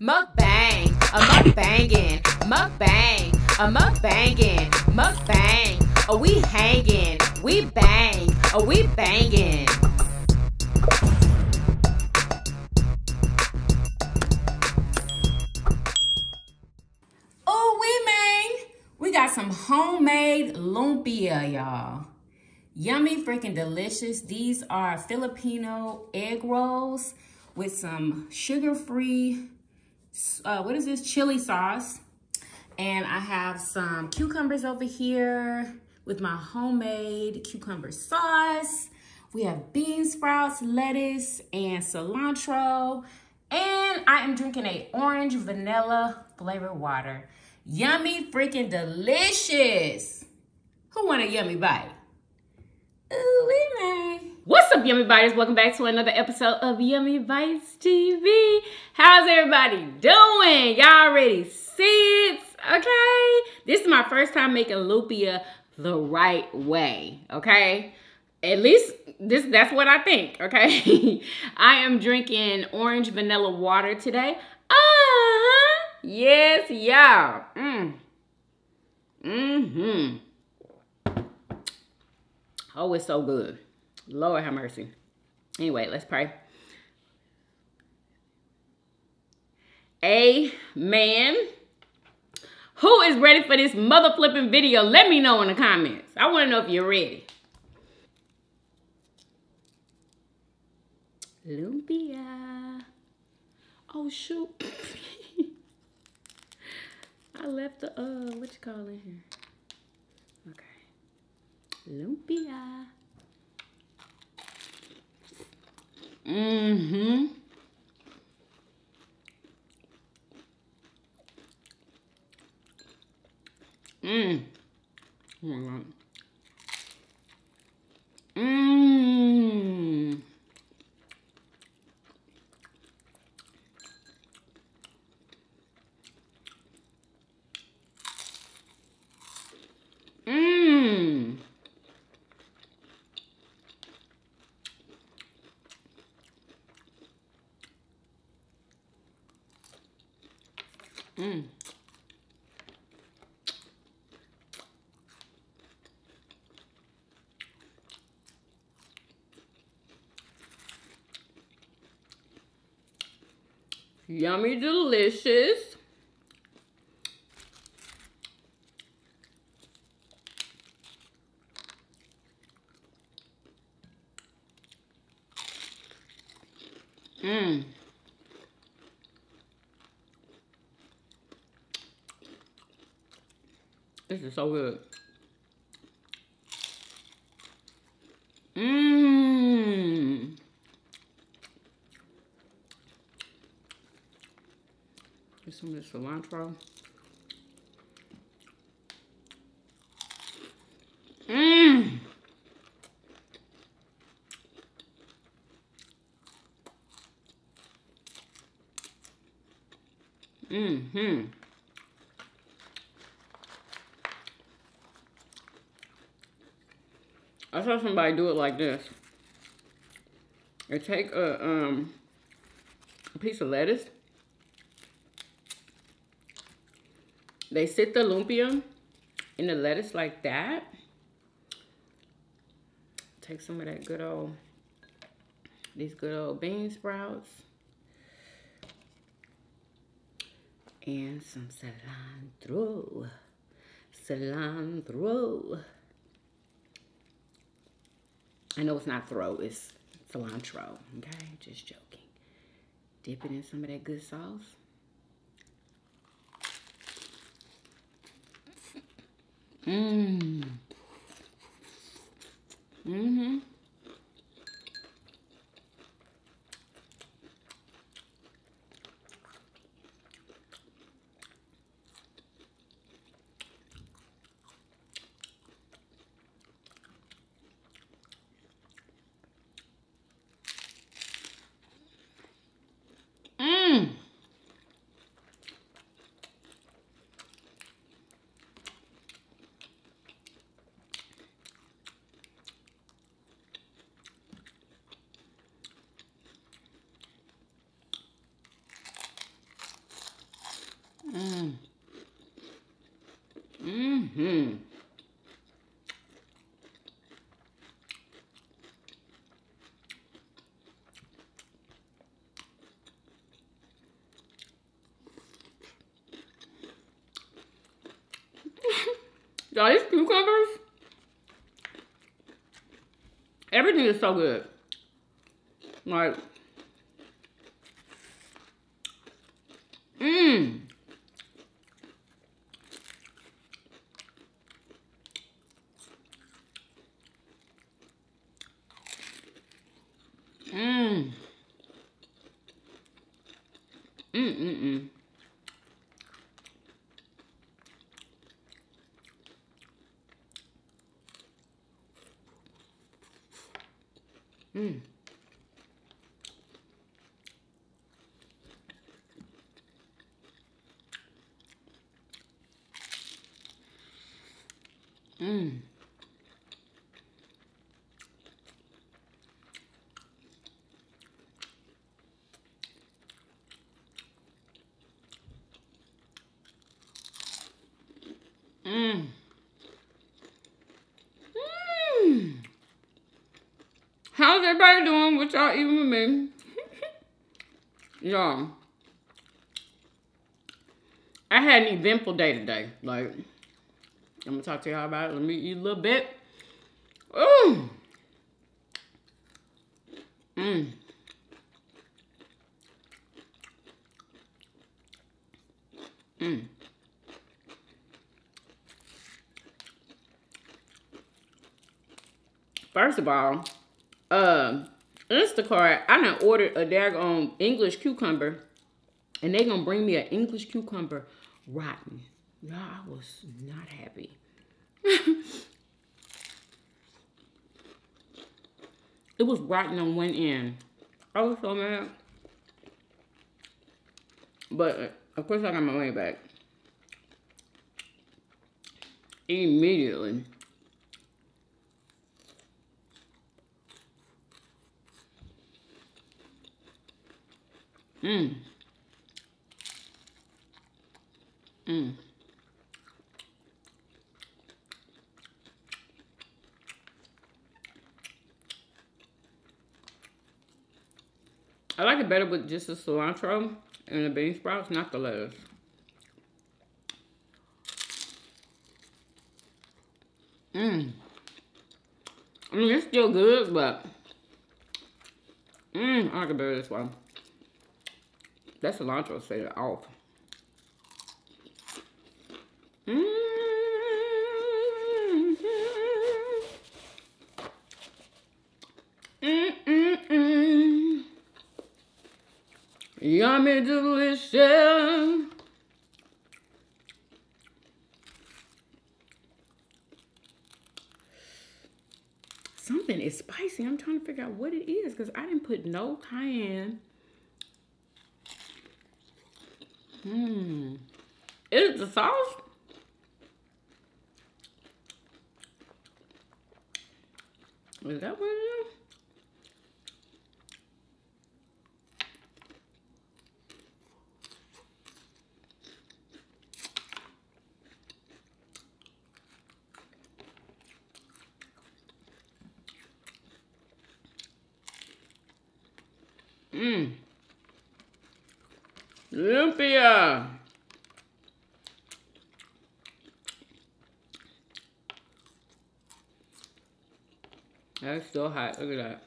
Mukbang, a mukbangin', mukbang, a mukbangin', mukbang, oh we hangin', we bang, oh we bangin'. Oh we mang! We got some homemade lumpia, y'all. Yummy, freaking delicious. These are Filipino egg rolls with some sugar-free chili sauce, and I have some cucumbers over here with my homemade cucumber sauce. We have bean sprouts, lettuce, and cilantro, and I am drinking a orange vanilla flavored water. Yummy, freaking delicious. Who want a yummy bite? Ooh, we may. What's up, Yummy Biters? Welcome back to another episode of Yummy Bites TV. How's everybody doing? Y'all already see it, okay? This is my first time making lumpia the right way, okay? At least that's what I think, okay? I am drinking orange vanilla water today. Yes, y'all. Oh, it's so good. Lord have mercy. Anyway, let's pray. Amen. Who is ready for this mother flipping video? Let me know in the comments. I want to know if you're ready. Lumpia. Oh, shoot. I left the, what you call it here? Okay. Lumpia. Oh my God. Yummy, delicious. This is so good. Some of this cilantro. I saw somebody do it like this. They take a piece of lettuce. They sit the lumpia in the lettuce like that. Take some of that these good old bean sprouts. And some cilantro. Cilantro. I know it's not throw, it's cilantro. Okay, just joking. Dip it in some of that good sauce. Mm-hmm. These cucumbers, everything is so good. Like, How's everybody doing? What y'all eating with me? Y'all, I had an eventful day today. Like, I'm gonna talk to y'all about it. Let me eat a little bit. Ooh. First of all, Instacart, I done ordered a daggone English cucumber, and they gonna bring me an English cucumber rotten. Y'all, I was not happy. It was rotten on one end. I was so mad. But of course I got my money back immediately. I like it better with just the cilantro and the bean sprouts, not the lettuce. I mean, it's still good, but I like it better this one. That cilantro set it off. Yummy delicious. Something is spicy. I'm trying to figure out what it is because I didn't put no cayenne. Is it the sauce? Is that what it is? Lumpia. That's still hot. Look at that.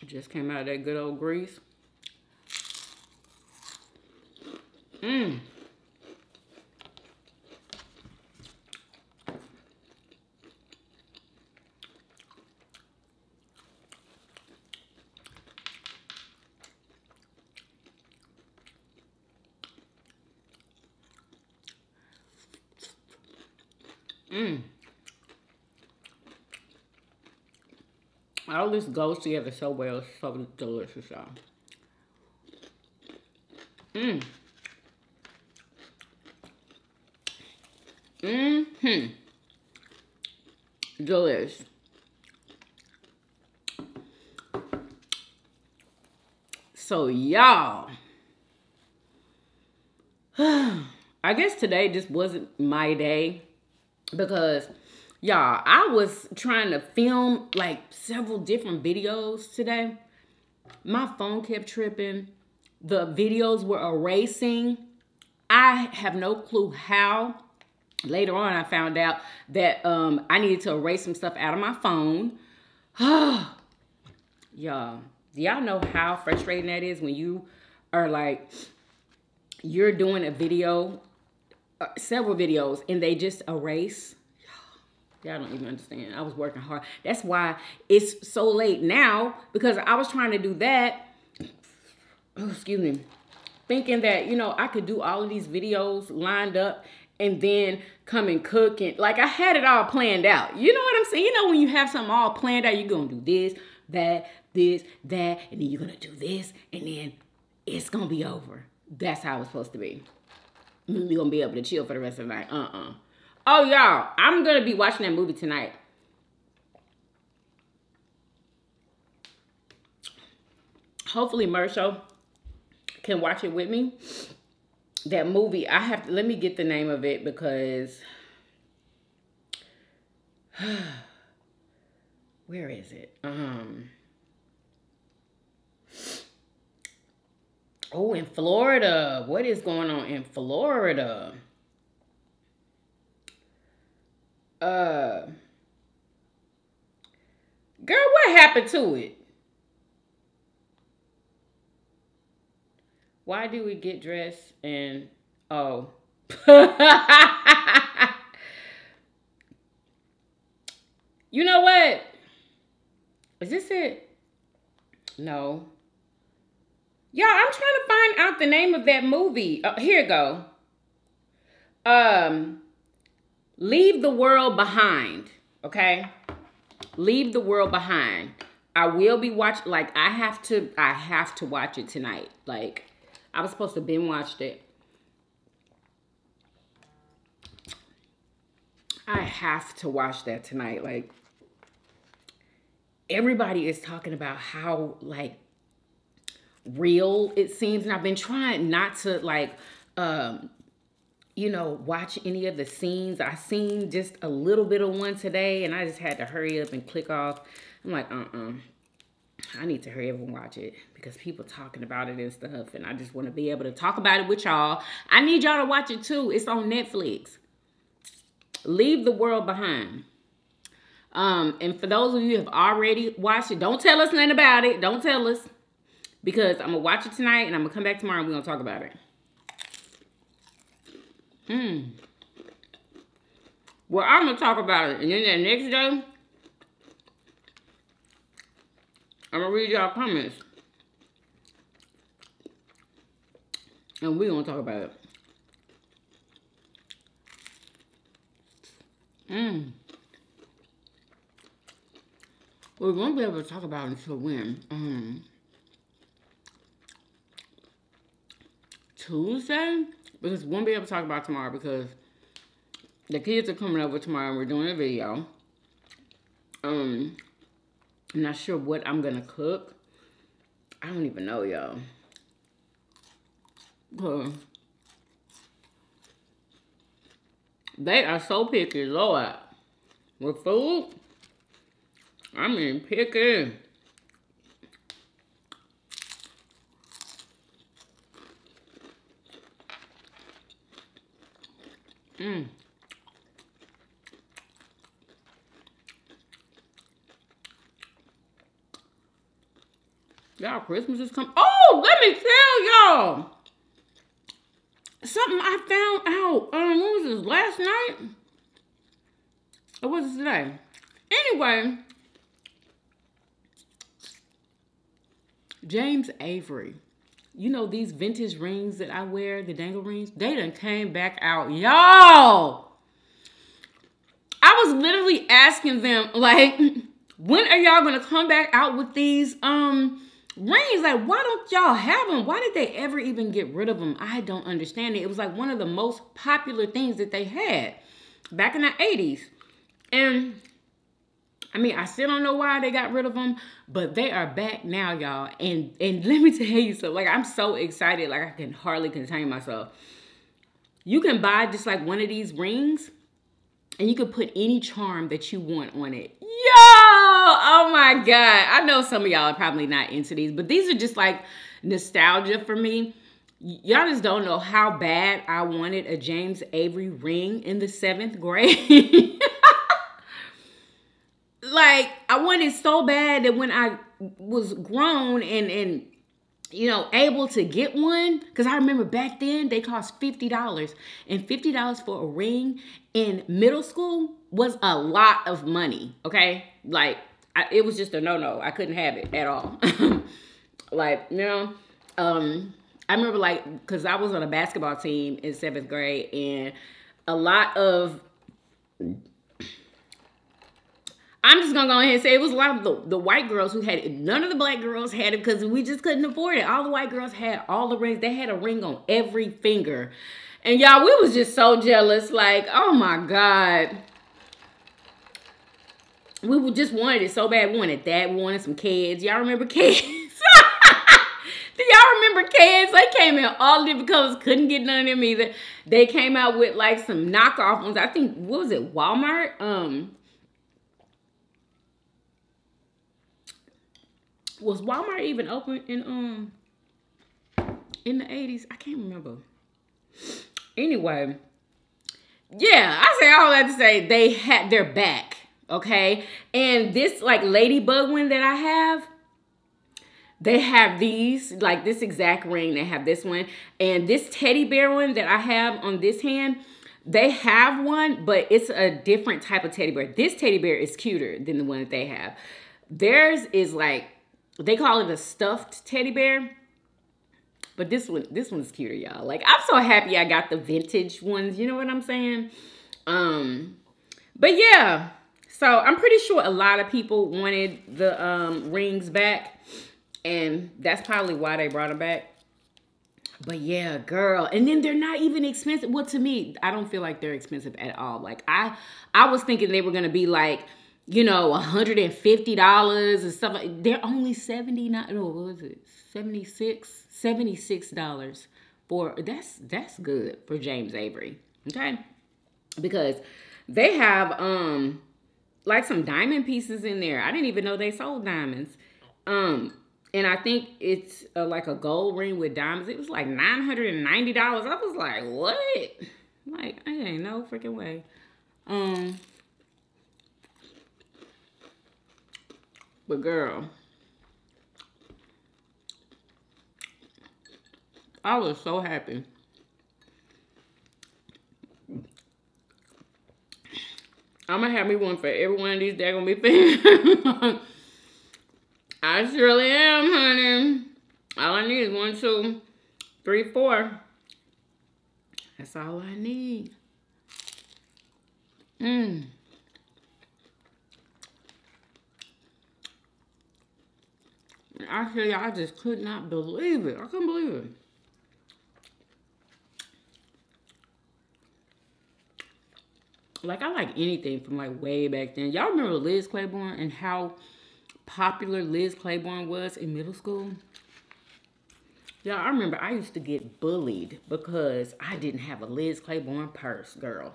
It just came out of that good old grease. All this goes together so well. It's so delicious, y'all. Delicious. So, y'all, I guess today just wasn't my day because, y'all, I was trying to film like several different videos today. My phone kept tripping. The videos were erasing. I have no clue how. Later on, I found out that I needed to erase some stuff out of my phone. Y'all, do y'all know how frustrating that is when you are like, you're doing a video, several videos, and they just erase? Y'all don't even understand. I was working hard. That's why it's so late now, because I was trying to do that. Oh, excuse me. Thinking that, you know, I could do all of these videos lined up and then come and cook. And like, I had it all planned out. You know what I'm saying? You know, when you have something all planned out, you're going to do this, that, this, that, and then you're going to do this, and then it's going to be over. That's how it's supposed to be. You're going to be able to chill for the rest of the night. Oh, y'all, I'm going to be watching that movie tonight. Hopefully, Mersho can watch it with me. That movie, I have to, let me get the name of it because, where is it? Oh, in Florida. What is going on in Florida? Girl, what happened to it? Why do we get dressed and, oh. You know what? Is this it? No. Y'all, I'm trying to find out the name of that movie. Oh, here it go. Leave the World Behind, okay? Leave the World Behind. I will be watching, like, I have to watch it tonight. Like, I was supposed to binge watch it. I have to watch that tonight. Like, everybody is talking about how, like, real it seems. And I've been trying not to, like, you know, watch any of the scenes. I seen just a little bit of one today, and I just had to hurry up and click off. I'm like, I need to hurry up and watch it because people talking about it and stuff, and I just want to be able to talk about it with y'all. I need y'all to watch it too. It's on Netflix. Leave the World Behind. And for those of you who have already watched it, don't tell us nothing about it. Don't tell us, because I'm going to watch it tonight, and I'm going to come back tomorrow, and we're going to talk about it. Well, I'm going to talk about it, and then the next day, I'm going to read y'all comments. And we're going to talk about it. We won't be able to talk about it until when? Tuesday? Because we won't be able to talk about it tomorrow because the kids are coming over tomorrow and we're doing a video. I'm not sure what I'm going to cook. I don't even know, y'all. They are so picky, Lord. With food, I mean picky. Y'all, Christmas is coming. Oh, let me tell y'all something I found out. What was this, last night? Or was it today? Anyway, James Avery. You know these vintage rings that I wear, the dangle rings? They done came back out. Y'all! I was literally asking them, like, when are y'all going to come back out with these, rings? Like, why don't y'all have them? Why did they ever even get rid of them? I don't understand it. It was like one of the most popular things that they had back in the 80s. And I mean, I still don't know why they got rid of them, but they are back now, y'all. And let me tell you something. Like, I'm so excited. Like, I can hardly contain myself. You can buy just like one of these rings and you can put any charm that you want on it. Yo! Oh my God. I know some of y'all are probably not into these, but these are just like nostalgia for me. Y'all just don't know how bad I wanted a James Avery ring in the 7th grade. Like, I wanted it so bad that when I was grown and you know, able to get one, because I remember back then they cost $50, and $50 for a ring in middle school was a lot of money, okay? Like, it was just a no-no. I couldn't have it at all. Like, you know, I remember, like, because I was on a basketball team in 7th grade, and a lot of, I'm just going to go ahead and say, it was a lot of the white girls who had it. None of the black girls had it because we just couldn't afford it. All the white girls had all the rings. They had a ring on every finger. And y'all, we was just so jealous. Like, oh my God. We just wanted it so bad. We wanted that. We wanted some kids. Y'all remember kids? Do y'all remember kids? They came in all different colors. Couldn't get none of them either. They came out with like some knockoff ones. I think, what was it, Walmart? Was Walmart even open in the 80s? I can't remember. Anyway, yeah, I say all that to say they had their back, okay? And this like ladybug one that I have, they have these, like this exact ring, they have this one. And this teddy bear one that I have on this hand, they have one, but it's a different type of teddy bear. This teddy bear is cuter than the one that they have. Theirs is like, they call it a stuffed teddy bear. But this one's cuter, y'all. Like, I'm so happy I got the vintage ones. You know what I'm saying? But yeah, so I'm pretty sure a lot of people wanted the rings back. And that's probably why they brought them back. But yeah, girl. And then they're not even expensive. Well, to me, I don't feel like they're expensive at all. Like, I was thinking they were going to be like, you know, $150 and stuff. They're only $76 for, that's good for James Avery. Okay. Because they have, like some diamond pieces in there. I didn't even know they sold diamonds. And I think it's like a gold ring with diamonds. It was like $990. I was like, what? Like, I ain't no freaking way. But girl, I was so happy. I'm gonna have me one for every one of these daggone me things. I surely am, honey. All I need is 1, 2, 3, 4. That's all I need. Mmm. Actually, I just could not believe it. I couldn't believe it. Like, I like anything from, like, way back then. Y'all remember Liz Claiborne and how popular Liz Claiborne was in middle school? Y'all, I remember I used to get bullied because I didn't have a Liz Claiborne purse, girl.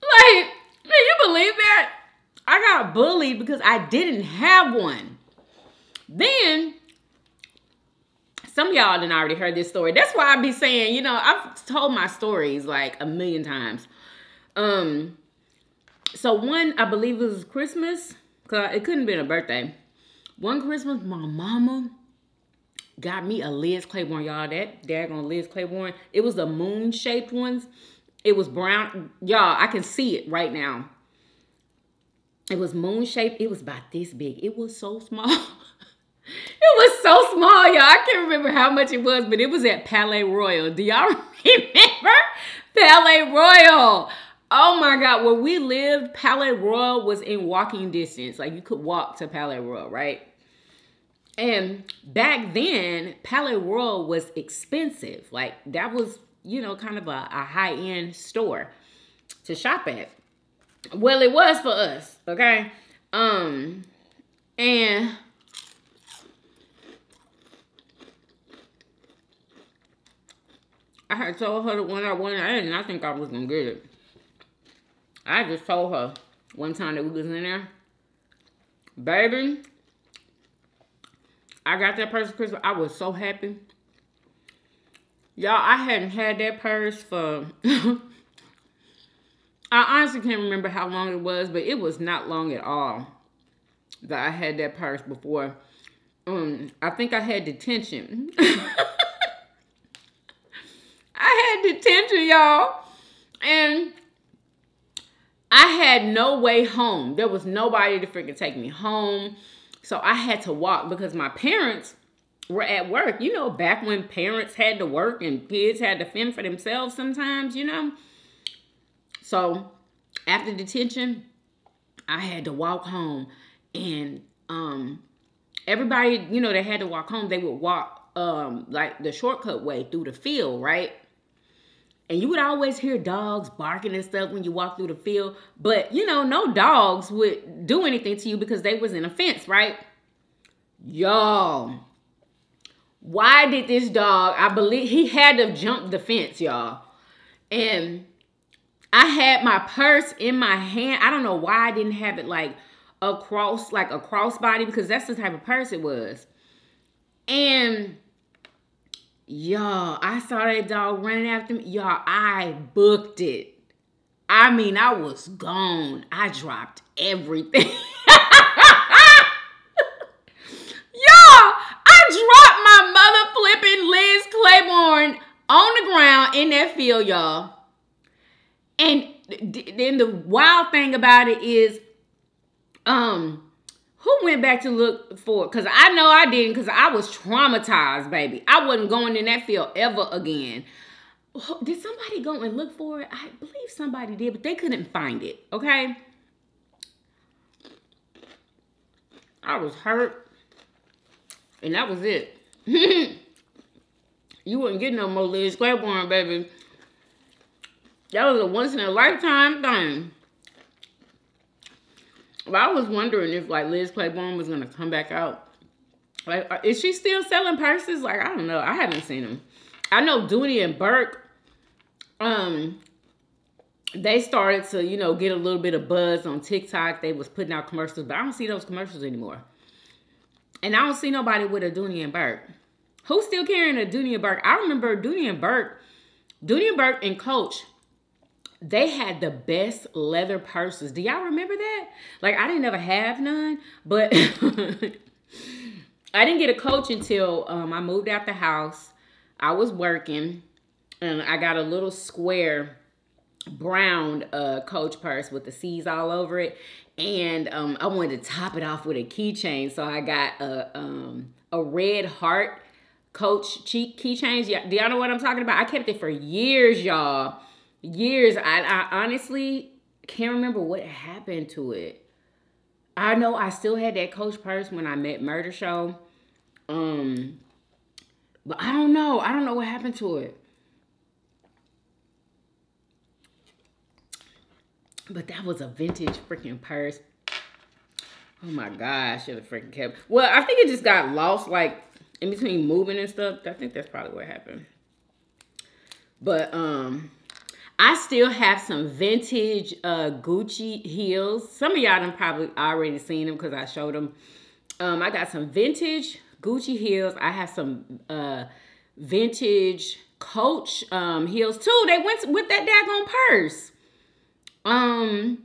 Like, can you believe that? I got bullied because I didn't have one. Then, some of y'all done already heard this story. That's why I be saying, you know, I've told my stories like a million times. So one, I believe it was Christmas, because it couldn't have been a birthday. One Christmas, my mama got me a Liz Claiborne, y'all. That daggone Liz Claiborne. It was the moon-shaped ones. It was brown. Y'all, I can see it right now. It was moon-shaped. It was about this big. It was so small. It was so small, y'all. I can't remember how much it was, but it was at Palais Royal. Do y'all remember Palais Royal? Oh, my God. Where we lived, Palais Royal was in walking distance. Like, you could walk to Palais Royal, right? And back then, Palais Royal was expensive. Like, that was, you know, kind of a high-end store to shop at. Well, it was for us, okay? And I had told her that when I went, I did not think I was going to get it. I just told her one time that we was in there, baby, I got that purse for Christmas. I was so happy. Y'all, I hadn't had that purse for... I honestly can't remember how long it was, but it was not long at all that I had that purse before. I think I had detention. I had detention, y'all. And I had no way home. There was nobody to freaking take me home. So I had to walk because my parents were at work. You know, back when parents had to work and kids had to fend for themselves sometimes, you know. So, after detention, I had to walk home. And everybody, you know, that had to walk home, they would walk like the shortcut way through the field, right? And you would always hear dogs barking and stuff when you walk through the field. But, you know, no dogs would do anything to you because they was in a fence, right? Y'all, why did this dog, I believe, he had to jump the fence, y'all. And... I had my purse in my hand. I don't know why I didn't have it like a crossbody, because that's the type of purse it was. And y'all, I saw that dog running after me. Y'all, I booked it. I mean, I was gone. I dropped everything. Y'all, I dropped my mother flipping Liz Claiborne on the ground in that field, y'all. And then the wild thing about it is, who went back to look for it? Because I know I didn't, because I was traumatized, baby. I wasn't going in that field ever again. Did somebody go and look for it? I believe somebody did, but they couldn't find it, okay? I was hurt, and that was it. You wouldn't get no more Liz Claiborne, baby. That was a once-in-a-lifetime thing. But I was wondering if, like, Liz Claiborne was going to come back out. Like, is she still selling purses? Like, I don't know. I haven't seen them. I know Dooney and Burke, they started to, you know, get a little bit of buzz on TikTok. They was putting out commercials, but I don't see those commercials anymore. And I don't see nobody with a Dooney and Burke. Who's still carrying a Dooney and Burke? I remember Dooney and Burke and Coach, they had the best leather purses. Do y'all remember that? Like, I didn't ever have none, but I didn't get a Coach until I moved out the house. I was working, and I got a little square brown Coach purse with the C's all over it, and I wanted to top it off with a keychain, so I got a red heart Coach cheek keychains. Yeah, do y'all know what I'm talking about? I kept it for years, y'all. Years. I honestly can't remember what happened to it. I know I still had that Coach purse when I met Murder Show. But I don't know. I don't know what happened to it. But that was a vintage freaking purse. Oh my gosh, should have freaking kept. Well, I think it just got lost like in between moving and stuff. I think that's probably what happened. But I still have some vintage Gucci heels. Some of y'all done probably already seen them because I showed them. I got some vintage Gucci heels. I have some vintage Coach heels too. They went with that daggone purse. And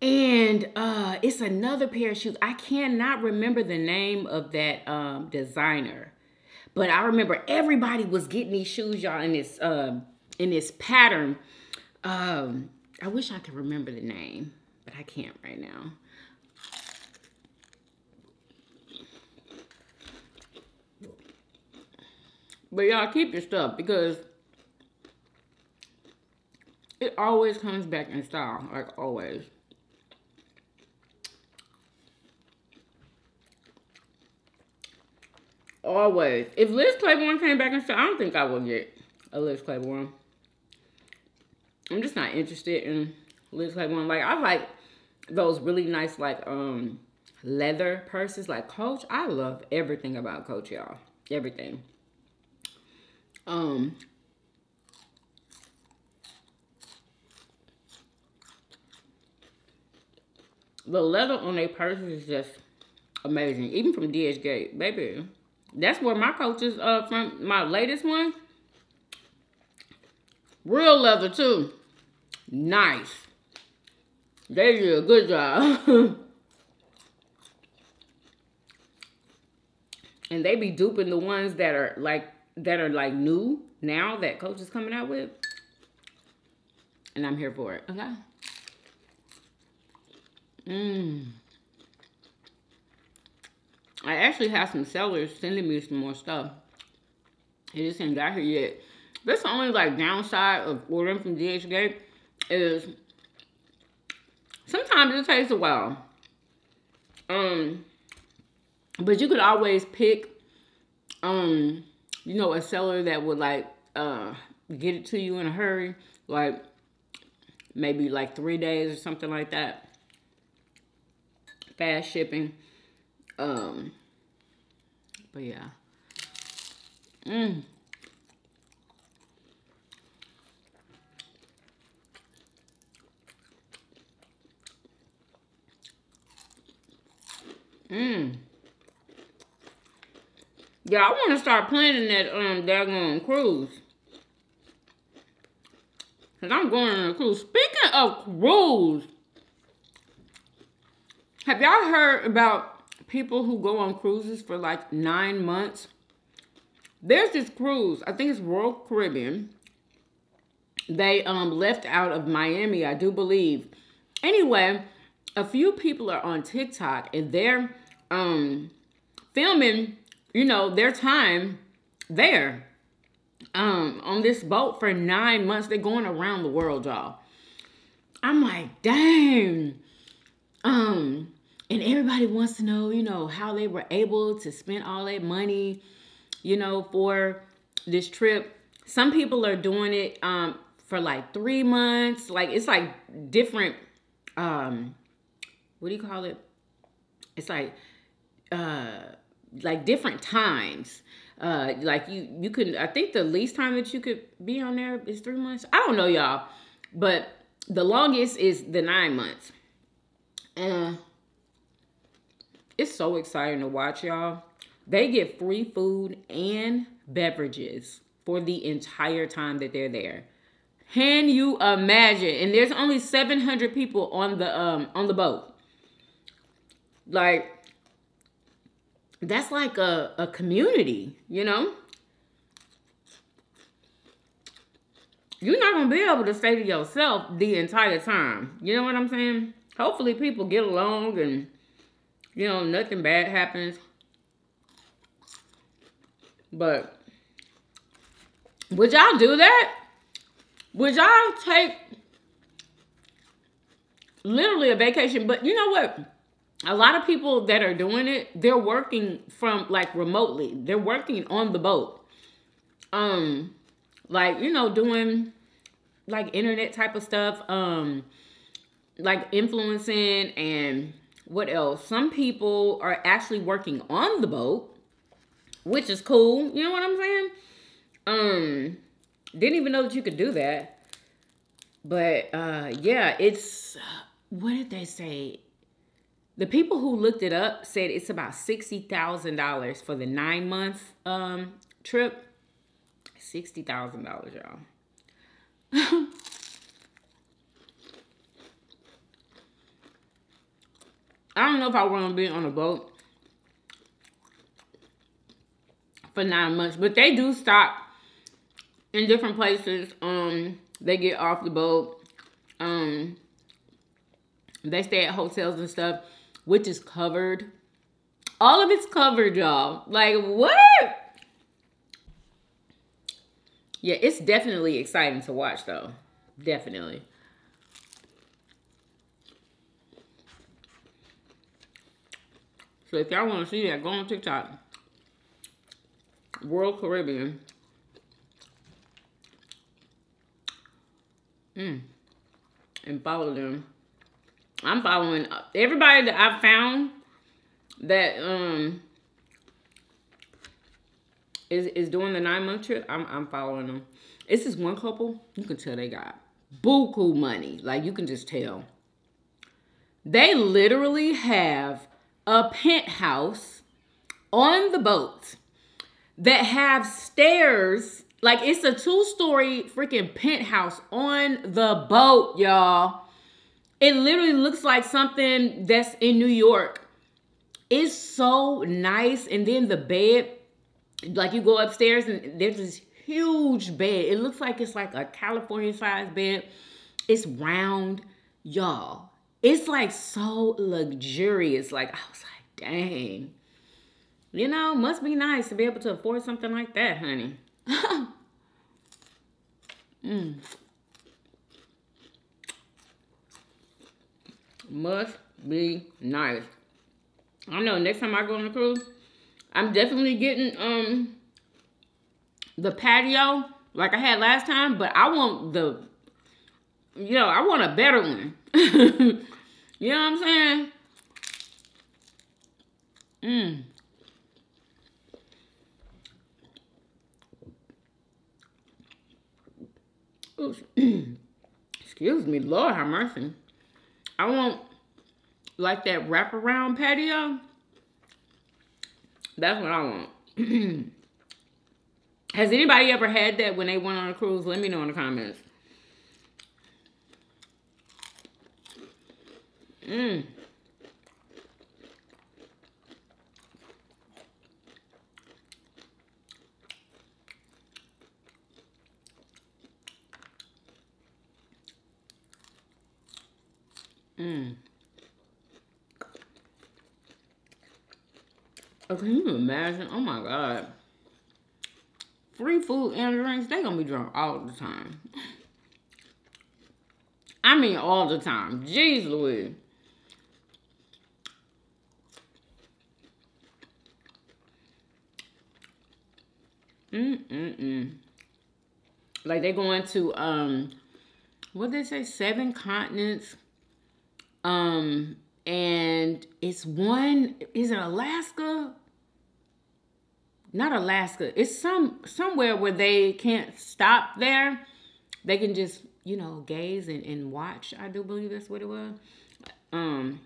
it's another pair of shoes. I cannot remember the name of that designer. But I remember everybody was getting these shoes, y'all, in this... in this pattern. I wish I could remember the name, but I can't right now. But y'all keep your stuff because it always comes back in style, like always. Always. If Liz Claiborne came back in style, I don't think I would get a Liz Claiborne. I'm just not interested in Liz Claiborne. Like, I like those really nice, like, leather purses. Like, Coach, I love everything about Coach, y'all. Everything. The leather on their purses is just amazing. Even from DHGate, baby. That's where my Coach is from. My latest one. Real leather, too. Nice. They did a good job. And they be duping the ones that are like new now that Coach is coming out with. And I'm here for it. Okay. Mmm. I actually have some sellers sending me some more stuff. It just ain't got here yet. That's the only like downside of ordering from DHGate is sometimes it takes a while. But you could always pick you know, a seller that would like get it to you in a hurry, like maybe like 3 days or something like that. Fast shipping. But yeah. Yeah, I want to start planning that daggone cruise. Cause I'm going on a cruise. Speaking of cruise, have y'all heard about people who go on cruises for like 9 months? There's this cruise. I think it's Royal Caribbean. They left out of Miami, I do believe. Anyway, a few people are on TikTok and they're filming, you know, their time there on this boat for 9 months. They're going around the world, y'all. I'm like, dang. And everybody wants to know, you know, how they were able to spend all that money, you know, for this trip. Some people are doing it for like 3 months. Like, it's like different, what do you call it? It's like different times. Like you could, I think the least time that you could be on there is 3 months. I don't know, y'all, but the longest is the 9 months. It's so exciting to watch, y'all. They get free food and beverages for the entire time that they're there. Can you imagine? And there's only 700 people on the boat. Like, that's like a community, you know? You're not going to be able to stay to yourself the entire time. You know what I'm saying? Hopefully people get along and, you know, nothing bad happens. But would y'all do that? Would y'all take literally a vacation? But you know what? A lot of people that are doing it, they're working from like remotely. They're working on the boat. Like, you know, doing like internet type of stuff. Like influencing and what else? Some people are actually working on the boat, which is cool. You know what I'm saying? Didn't even know that you could do that. But, yeah, it's, what did they say? The people who looked it up said it's about $60,000 for the 9 month trip. $60,000, y'all. I don't know if I want to be on a boat for 9 months, but they do stop in different places. They get off the boat. They stay at hotels and stuff, which is covered. All of it's covered, y'all. Like, what? Yeah, it's definitely exciting to watch, though. Definitely. So if y'all want to see that, go on TikTok. Royal Caribbean. And follow them. I'm following everybody that I found that is doing the 9 month trip. I'm following them. It's this one couple. You can tell they got buku money. Like, you can just tell. They literally have a penthouse on the boat that have stairs. Like, it's a two-story freaking penthouse on the boat, y'all. It literally looks like something that's in New York. It's so nice. And then the bed, like, you go upstairs and there's this huge bed. It looks like it's like a California-sized bed. It's round, y'all. It's like so luxurious. Like, I was like, dang. You know, must be nice to be able to afford something like that, honey. Must be nice. I know next time I go on a cruise, I'm definitely getting the patio like I had last time, but I want the, you know, I want a better one. You know what I'm saying? Oops. Excuse me, Lord have mercy. I want like that wraparound patio. That's what I want. Has anybody ever had that when they went on a cruise? Let me know in the comments. Oh, can you imagine? Oh my God. Free food and drinks, they gonna be drunk all the time. I mean all the time. Jeez Louise. Like they going to what did they say? 7 continents. And it's one, is it Alaska? Not Alaska. It's somewhere where they can't stop there. They can just, you know, gaze and watch. I do believe that's what it was. I'm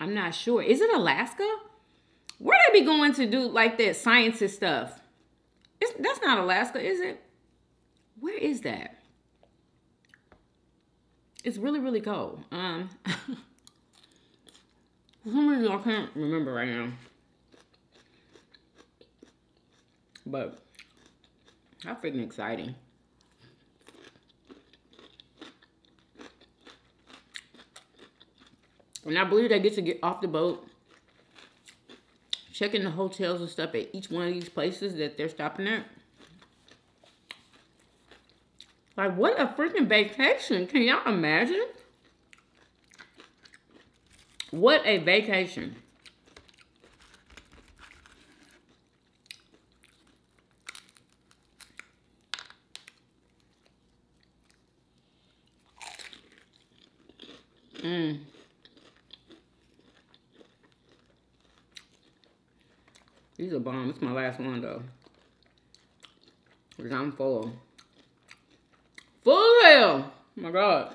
not sure. Is it Alaska? Where they be going to do like that sciencey stuff? That's not Alaska, is it? Where is that? It's really, really cold. Some of y'all can't remember right now. But how freaking exciting. And I believe they get to get off the boat, check in the hotels and stuff at each one of these places that they're stopping at. Like, what a freaking vacation. Can y'all imagine? What a vacation. These are bomb. It's my last one, though. Because I'm full. Full hell. Oh, my God.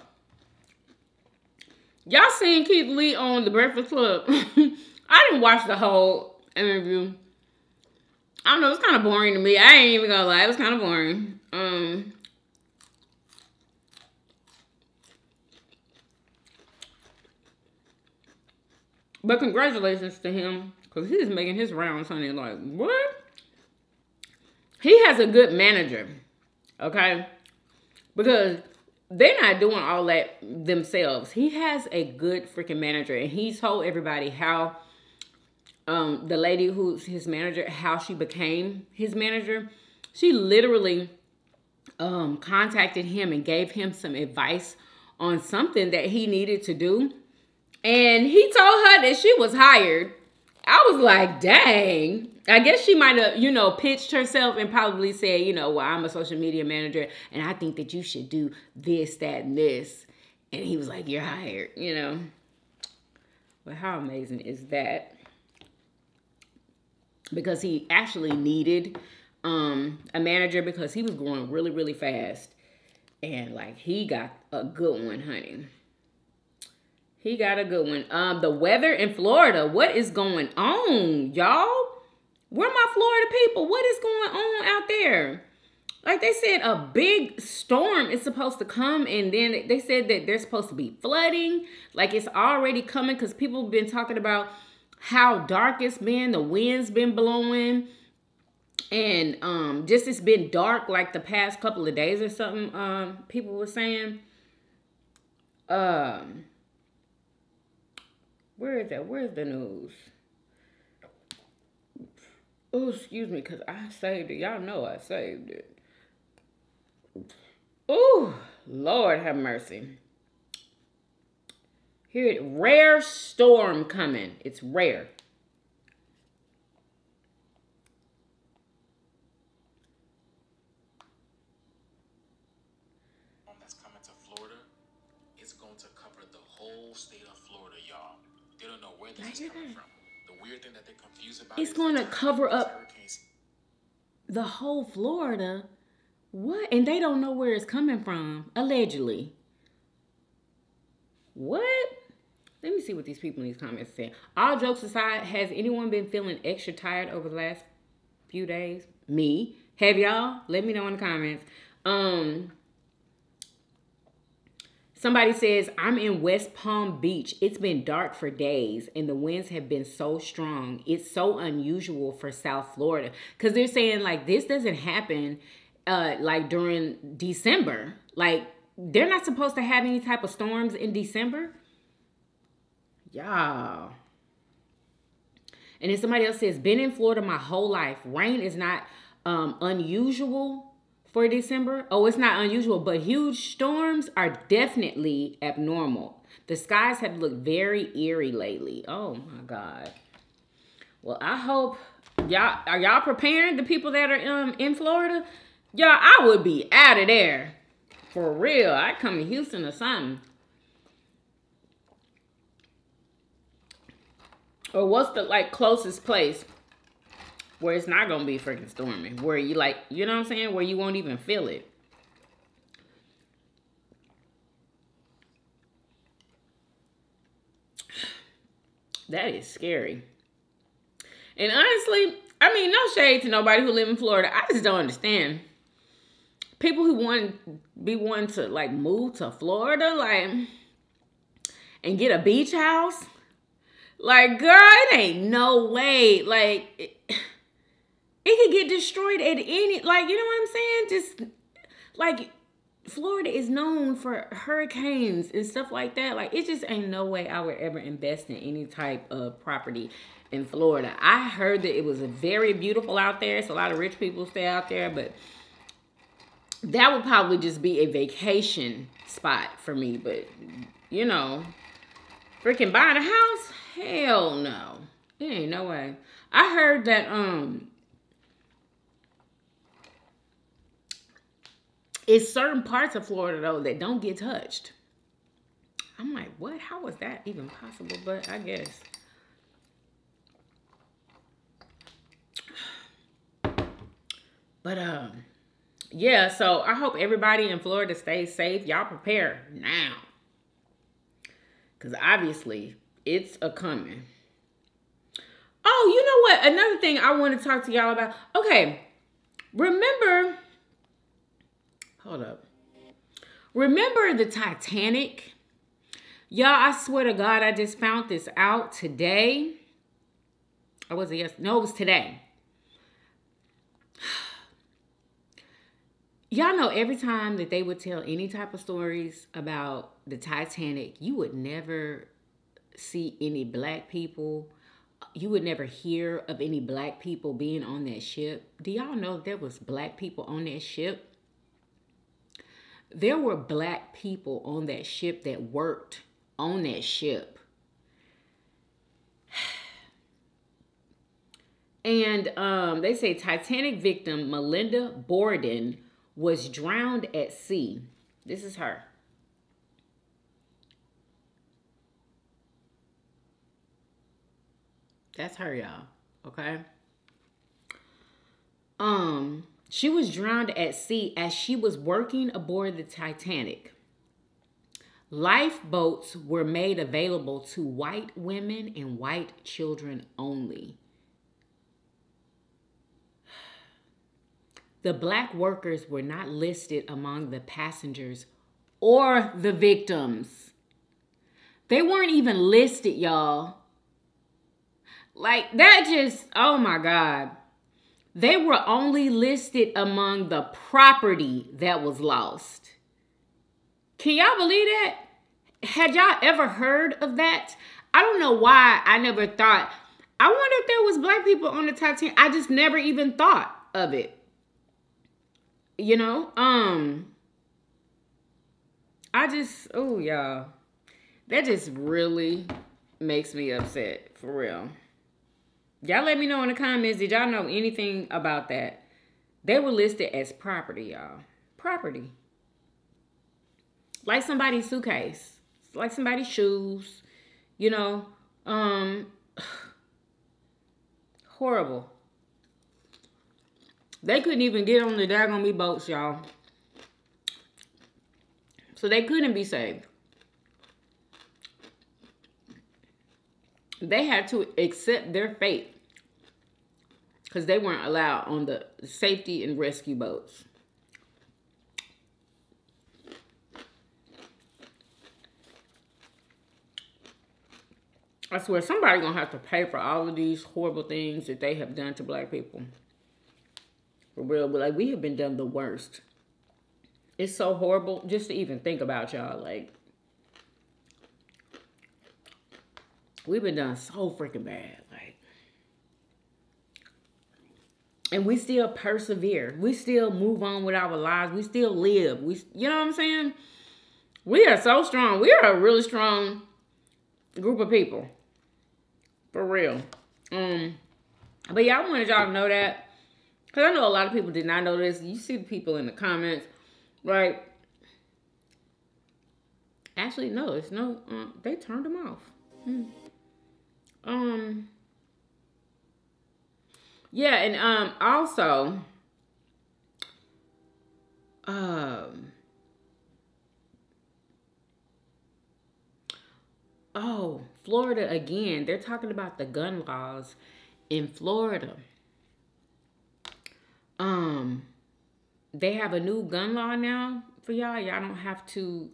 Y'all seen Keith Lee on The Breakfast Club. I didn't watch the whole interview. I don't know. It's kind of boring to me. I ain't even gonna lie. It was kind of boring. But congratulations to him. Because he's making his rounds, honey. Like, what? He has a good manager. Okay? Because they're not doing all that themselves. He has a good freaking manager. And he told everybody how the lady who's his manager, how she became his manager. She literally contacted him and gave him some advice on something that he needed to do. And he told her that she was hired. I was like, dang. I guess she might have, you know, pitched herself and probably said, you know, well, I'm a social media manager and I think that you should do this, that, and this. And he was like, you're hired, you know. But how amazing is that? Because he actually needed a manager because he was growing really, really fast. And, like, he got a good one, honey. He got a good one. The weather in Florida. What is going on, y'all? Where my Florida people? What is going on out there? Like they said, a big storm is supposed to come, and then they said that there's supposed to be flooding. Like it's already coming because people have been talking about how dark it's been. The wind's been blowing, and just it's been dark like the past couple of days or something. People were saying, where is that? Where's the news? Oh, excuse me, because I saved it. Y'all know I saved it. Oh, Lord have mercy. Here, rare storm coming. It's rare. That's coming to Florida. It's going to cover the whole state of Florida, y'all. They don't know where this is coming from. Weird thing that they're confused about. It's going to cover up the whole Florida. What? And they don't know where it's coming from, allegedly. What? Let me see what these people in these comments say. All jokes aside, has anyone been feeling extra tired over the last few days? Me. Have y'all? Let me know in the comments. Somebody says, I'm in West Palm Beach. It's been dark for days, and the winds have been so strong. It's so unusual for South Florida. Because they're saying, like, this doesn't happen, like, during December. Like, they're not supposed to have any type of storms in December. Y'all. And then somebody else says, been in Florida my whole life. Rain is not unusual for December. Oh, it's not unusual, but huge storms are definitely abnormal. The skies have looked very eerie lately. Oh my God. Well, I hope y'all are y'all preparing the people that are in Florida. Y'all, I would be out of there for real. I'd come to Houston or something. Or what's the like closest place where it's not going to be freaking stormy, where you like, you know what I'm saying, where you won't even feel it. That is scary. And honestly, I mean, no shade to nobody who live in Florida. I just don't understand people who wanting to like move to Florida, like, and get a beach house. Like, girl, it ain't no way. Like, it could get destroyed at any, like, you know what I'm saying? Just, like, Florida is known for hurricanes and stuff like that. Like, it just ain't no way I would ever invest in any type of property in Florida. I heard that it was very beautiful out there. It's a lot of rich people stay out there, but that would probably just be a vacation spot for me. But, you know, freaking buying a house? Hell no. There ain't no way. I heard that, it's certain parts of Florida, though, that don't get touched. I'm like, what? How was that even possible? But I guess. But, yeah, so I hope everybody in Florida stays safe. Y'all prepare now. Because obviously, it's a-coming. Oh, you know what? Another thing I want to talk to y'all about. Okay, remember... Hold up. Remember the Titanic? Y'all, I swear to God, I just found this out today. Or was it yesterday? No, it was today. Y'all know every time that they would tell any type of stories about the Titanic, you would never see any black people. You would never hear of any black people being on that ship. Do y'all know there was black people on that ship? There were black people on that ship that worked on that ship. And they say Titanic victim Melinda Borden was drowned at sea. This is her. That's her, y'all. Okay. She was drowned at sea as she was working aboard the Titanic. Lifeboats were made available to white women and white children only. The black workers were not listed among the passengers or the victims. They weren't even listed, y'all. Like, that just, oh my God. They were only listed among the property that was lost. Can y'all believe that? Had y'all ever heard of that? I don't know why I never thought. I wonder if there was black people on the Titanic. I just never even thought of it. You know? Oh, y'all. That just really makes me upset. For real. Y'all let me know in the comments. Did y'all know anything about that? They were listed as property, y'all. Property. Like somebody's suitcase, like somebody's shoes, you know, horrible. They couldn't even get on the daggone me boats, y'all. So they couldn't be saved. They had to accept their fate because they weren't allowed on the safety and rescue boats. I swear, somebody's going to have to pay for all of these horrible things that they have done to black people. For real, but like, we have been done the worst. It's so horrible just to even think about, y'all. Like, we've been done so freaking bad. Like, and we still persevere. We still move on with our lives. We still live. You know what I'm saying? We are so strong. We are a really strong group of people. For real. But yeah, I wanted y'all to know that. Because I know a lot of people did not know this. You see the people in the comments. Right. Actually, no. It's no. They turned them off. Yeah, and also. Oh, Florida again. They're talking about the gun laws in Florida. They have a new gun law now for y'all. Y'all don't have to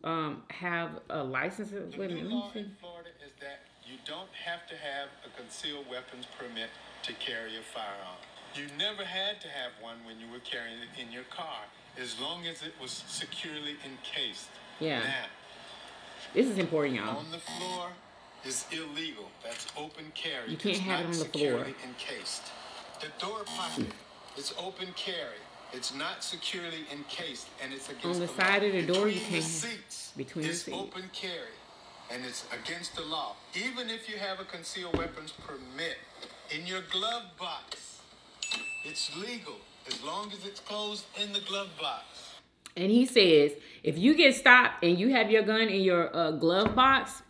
have a license. Wait a minute. The law in Florida is that you don't have to have a concealed weapons permit to carry a firearm. You never had to have one when you were carrying it in your car, as long as it was securely encased. Yeah. Now, this is important, y'all. On the floor is illegal. That's open carry. You can't have it on the floor. Encased. The door pocket is open carry. It's not securely encased, and it's against the law. On the side of the door, you can't have it. Between the seats, it's open carry, and it's against the law. Even if you have a concealed weapons permit in your glove box, it's legal as long as it's closed in the glove box. And he says, if you get stopped and you have your gun in your glove box,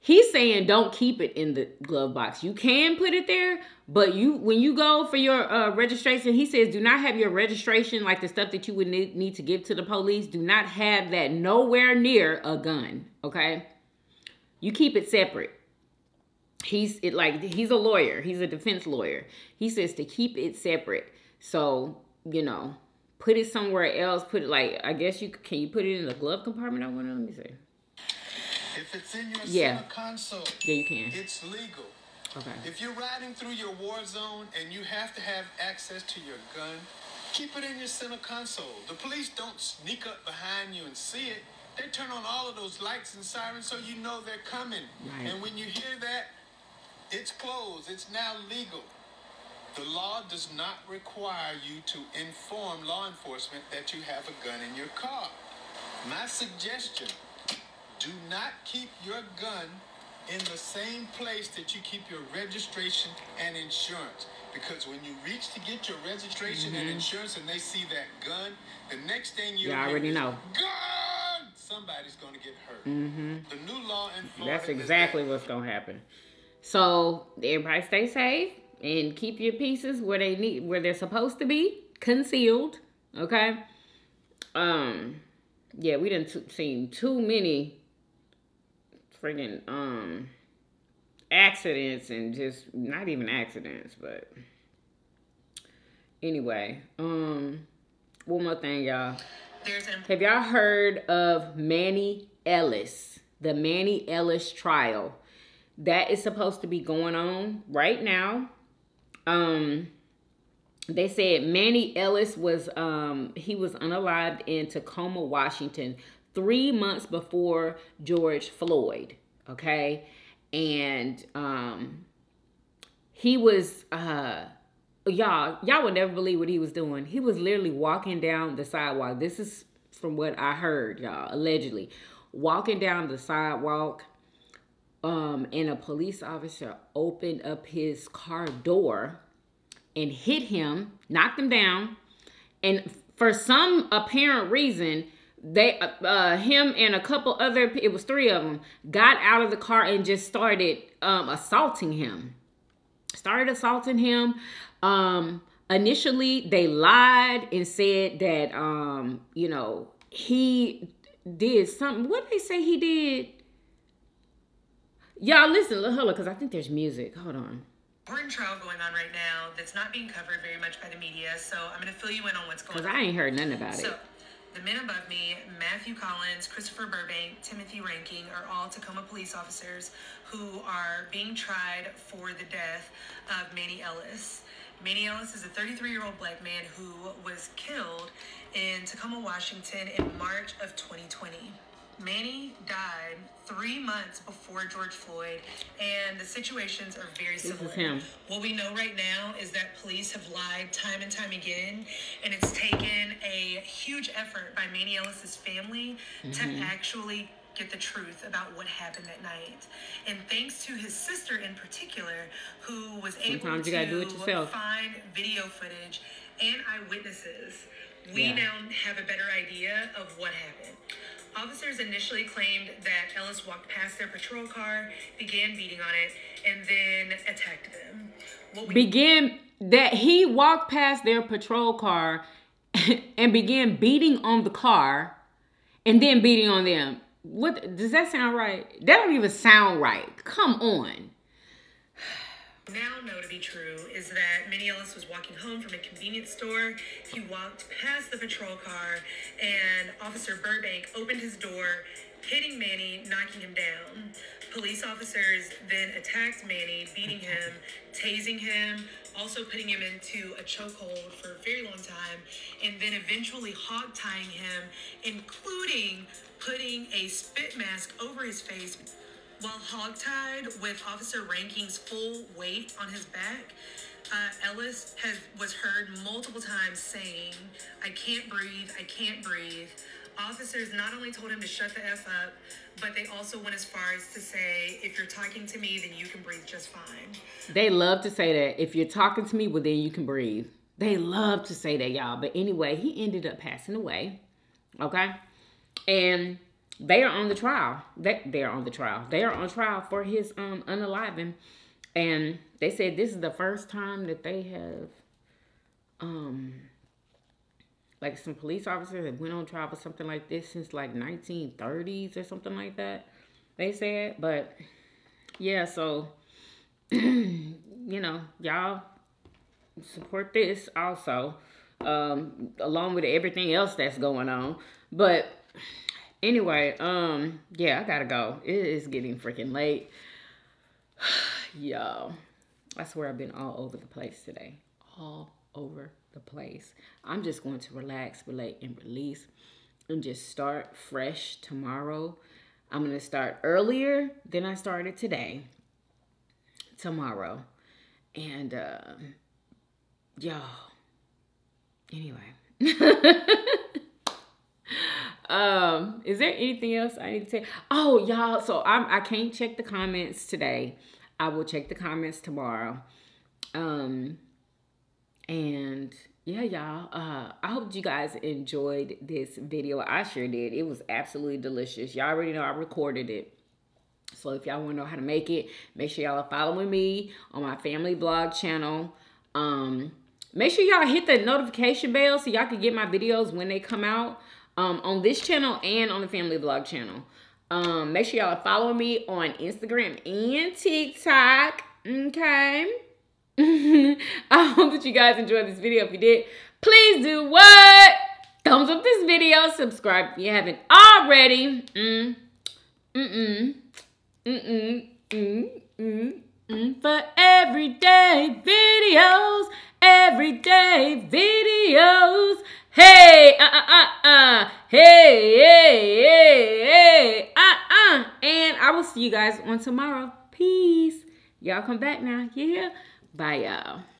he's saying don't keep it in the glove box. You can put it there, but you when you go for your registration, he says do not have your registration, like the stuff that you would need to give to the police. Do not have that nowhere near a gun, okay? You keep it separate. He's a lawyer. He's a defense lawyer. He says to keep it separate. So, you know, put it somewhere else. Put it like, I guess you put it in the glove compartment? I want to, let me see. If it's in your center console, yeah, you can. It's legal. Okay. If you're riding through your war zone and you have to have access to your gun, keep it in your center console. The police don't sneak up behind you and see it. They turn on all of those lights and sirens so you know they're coming. Right. And when you hear that, it's closed. It's now legal. The law does not require you to inform law enforcement that you have a gun in your car. My suggestion, do not keep your gun in the same place that you keep your registration and insurance. Because when you reach to get your registration and insurance and they see that gun, the next thing you already know. Gun! Somebody's going to get hurt. The new law in Florida. That's exactly what's going to happen. So, everybody stay safe. And keep your pieces where they're supposed to be concealed, okay? yeah, we didn't seen too many friggin' accidents, and just not even accidents, but anyway, one more thing, y'all. Have y'all heard of Manny Ellis, the Manny Ellis trial? That is supposed to be going on right now. They said Manny Ellis was, he was unalived in Tacoma, Washington, 3 months before George Floyd, okay? And he was, y'all would never believe what he was doing. He was literally walking down the sidewalk. This is from what I heard, y'all, allegedly. Walking down the sidewalk, and a police officer opened up his car door and hit him, knocked him down. And for some apparent reason, they, him and a couple other, it was three of them, got out of the car and just started assaulting him. Started assaulting him. Initially, they lied and said that, you know, he did something. What did they say he did? Y'all, listen, hold on, because I think there's music. Hold on. Important trial going on right now that's not being covered very much by the media, so I'm going to fill you in on what's going on. Because I ain't heard nothing about it. So, the men above me, Matthew Collins, Christopher Burbank, Timothy Rankin, are all Tacoma police officers who are being tried for the death of Manny Ellis. Manny Ellis is a 33-year-old black man who was killed in Tacoma, Washington in March of 2020. Manny died 3 months before George Floyd, and the situations are very similar. This is him. What we know right now is that police have lied time and time again, and it's taken a huge effort by Manny Ellis's family to actually get the truth about what happened that night. And thanks to his sister in particular, who was able to find video footage and eyewitnesses, we now have a better idea of what happened. Officers initially claimed that Ellis walked past their patrol car, began beating on it, and then attacked them. He walked past their patrol car and began beating on the car and then beating on them. What does that sound right? That don't even sound right. Come on. Now know to be true is that Manny Ellis was walking home from a convenience store. He walked past the patrol car, and Officer Burbank opened his door, hitting Manny, knocking him down. Police officers then attacked Manny, beating him, tasing him, also putting him into a chokehold for a very long time, and then eventually hog-tying him, including putting a spit mask over his face. While hogtied with Officer Ranking's full weight on his back, Ellis was heard multiple times saying, "I can't breathe, I can't breathe." Officers not only told him to shut the F up, but they also went as far as to say, if you're talking to me, then you can breathe just fine. They love to say that. If you're talking to me, well, then you can breathe. They love to say that, y'all. But anyway, he ended up passing away, okay? And they are on the trial. They are on the trial. They are on trial for his unaliving. And they said this is the first time that they have, like, some police officers that went on trial for something like this since, like, 1930s or something like that, they said. But, yeah, so, you know, y'all support this also, along with everything else that's going on. But anyway, yeah, I gotta go. It is getting freaking late. Yo, I swear I've been all over the place today. All over the place. I'm just going to relax, relate, and release, and just start fresh tomorrow. I'm gonna start earlier than I started today, tomorrow. And, y'all, anyway. Is there anything else I need to say? Oh, y'all, so I can't check the comments today. I will check the comments tomorrow. And yeah, y'all, I hope you guys enjoyed this video. I sure did. It was absolutely delicious. Y'all already know I recorded it. So if y'all want to know how to make sure y'all are following me on my family blog channel. Make sure y'all hit the notification bell so y'all can get my videos when they come out. on this channel and on the Family Vlog channel. Make sure y'all follow me on Instagram and TikTok, okay? I hope that you guys enjoyed this video. If you did, please do what? Thumbs up this video. Subscribe if you haven't already. For everyday videos. Hey, hey, hey, hey, hey, and I will see you guys on tomorrow. Peace. Y'all come back now. Yeah. Bye, y'all.